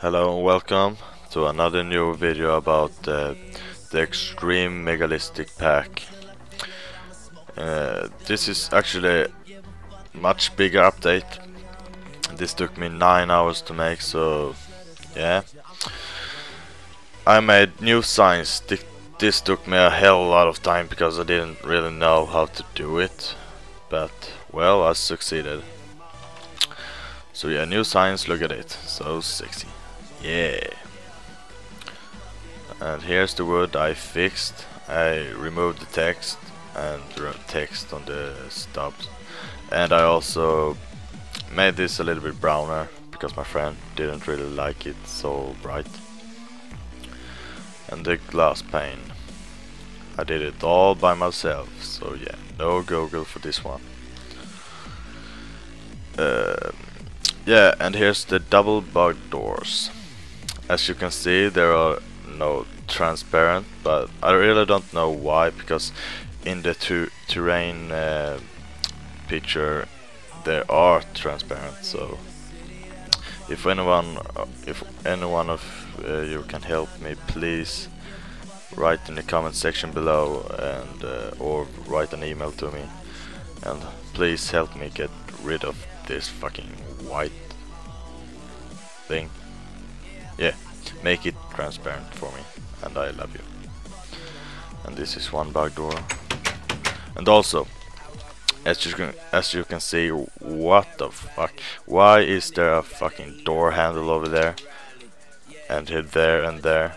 Hello and welcome to another new video about the Extreme Megalistic Pack. This is actually a much bigger update. This took me 9 hours to make, so yeah. I made new signs. This took me a hell of a lot of time because I didn't really know how to do it. But well, I succeeded. So yeah, new signs, look at it. So sexy. Yeah, and here's the word I fixed. I removed the text and wrote text on the stubs, and I also made this a little bit browner because my friend didn't really like it so bright. And the glass pane, I did it all by myself, so yeah, no Google for this one. Yeah, and here's the double bug doors. As you can see, there are no transparent, but I really don't know why, because in the terrain picture there are transparent. So if anyone of you can help me, please write in the comment section below, and or write an email to me, and please help me get rid of this fucking white thing. Yeah, make it transparent for me, and I love you. And this is one bug door. And also, as you can see, what the fuck? Why is there a fucking door handle over there? And hit there and there.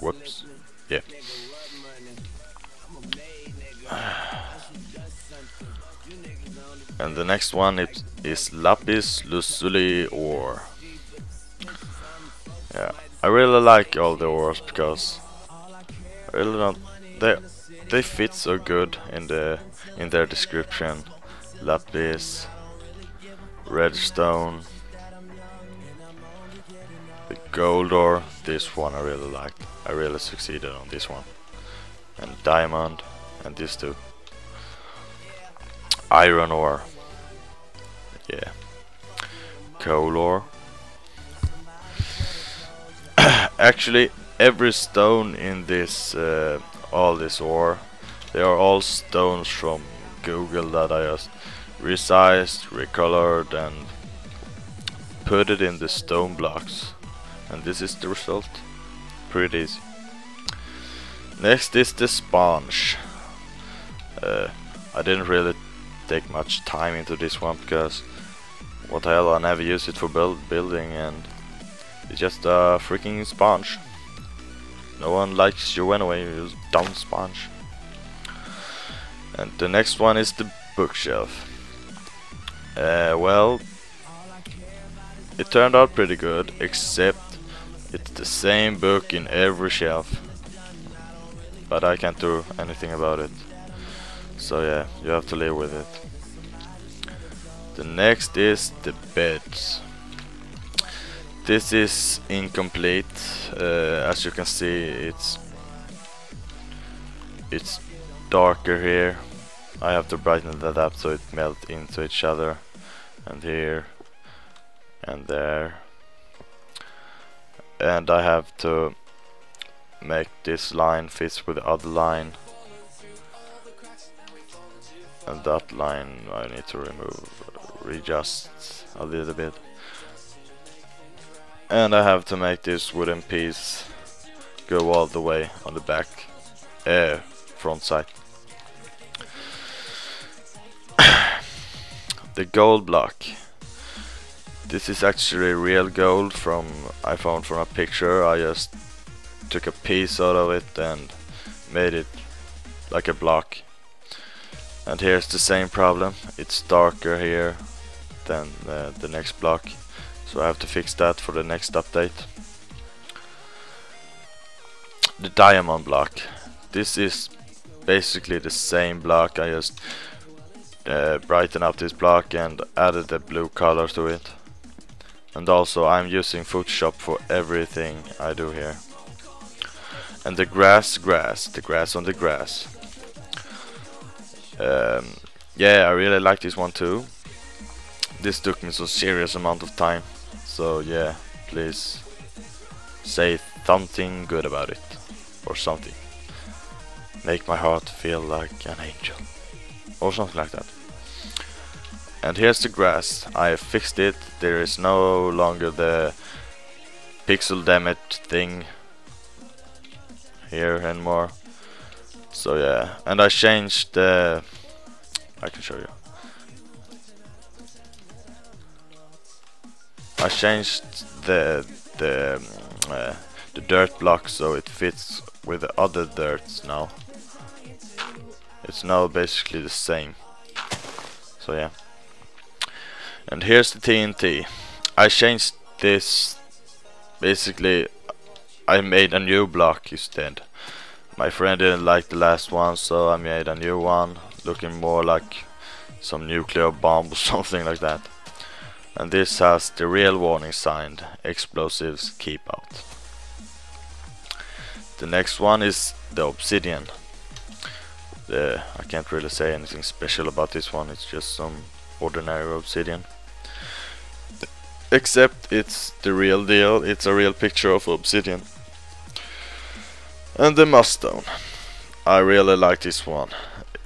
Whoops. Yeah. And the next one is lapis lazuli ore. Yeah, I really like all the ores because I really don't, they fit so good in their description. Lapis, redstone, the gold ore. This one I really liked. I really succeeded on this one. And diamond, and this too. Iron ore. Yeah. Coal ore. Actually, every stone in this, all this ore, they are all stones from Google that I just resized, recolored, and put it in the stone blocks. And this is the result. Pretty easy. Next is the sponge. I didn't really take much time into this one because what the hell, I never used it for building, and it's just a freaking sponge. No one likes you anyway, you dumb sponge. And the next one is the bookshelf. Well, it turned out pretty good, except it's the same book in every shelf, but I can't do anything about it. So yeah, you have to live with it. The next is the beds. This is incomplete. As you can see, it's darker here. I have to brighten that up so it melts into each other. And here, and there. And I have to make this line fit with the other line. And that line I need to readjust a little bit. And I have to make this wooden piece go all the way on the back, front side. The gold block. This is actually real gold I found from a picture. I just took a piece out of it and made it like a block. And here's the same problem, it's darker here than the next block, so I have to fix that for the next update. The diamond block. This is basically the same block, I just brightened up this block and added the blue color to it. And also I'm using Photoshop for everything I do here. And the grass on the grass. Yeah, I really like this one too. This took me so serious amount of time. So yeah, please say something good about it, or something. Make my heart feel like an angel, or something like that. And here's the grass. I fixed it. There is no longer the pixel damage thing here anymore. So yeah, and I changed the... I can show you. I changed the dirt block so it fits with the other dirts now. It's now basically the same. So yeah. And here's the TNT. I changed this. Basically, I made a new block instead. My friend didn't like the last one, so I made a new one, looking more like some nuclear bomb or something like that. And this has the real warning sign, explosives keep out. The next one is the obsidian. I can't really say anything special about this one, it's just some ordinary obsidian. Except it's the real deal, it's a real picture of obsidian. And the mudstone. I really like this one,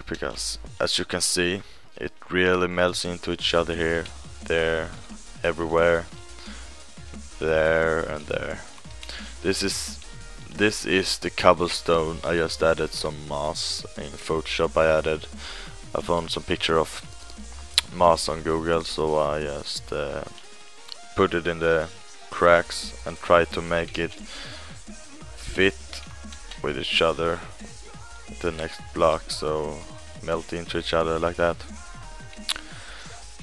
because as you can see, it really melts into each other here, there, everywhere, there and there. This is the cobblestone. I just added some moss in Photoshop. I found some picture of moss on Google, so I just put it in the cracks and tried to make it fit with each other, the next block, so melt into each other like that.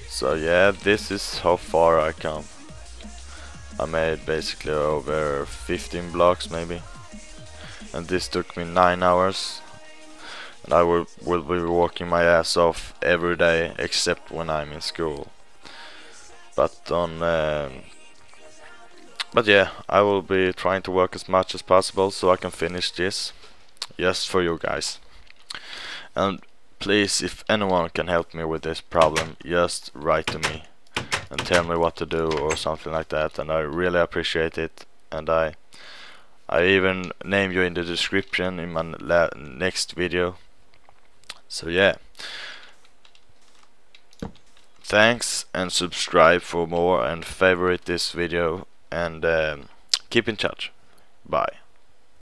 So yeah, this is how far I come. I made basically over 15 blocks maybe, and this took me 9 hours, and I will be working my ass off every day except when I'm in school. But yeah, I will be trying to work as much as possible so I can finish this, just for you guys. And please, if anyone can help me with this problem, just write to me and tell me what to do or something like that, and I really appreciate it. And I even name you in the description in my next video. So yeah, thanks, and subscribe for more, and favorite this video, and keep in touch. Bye.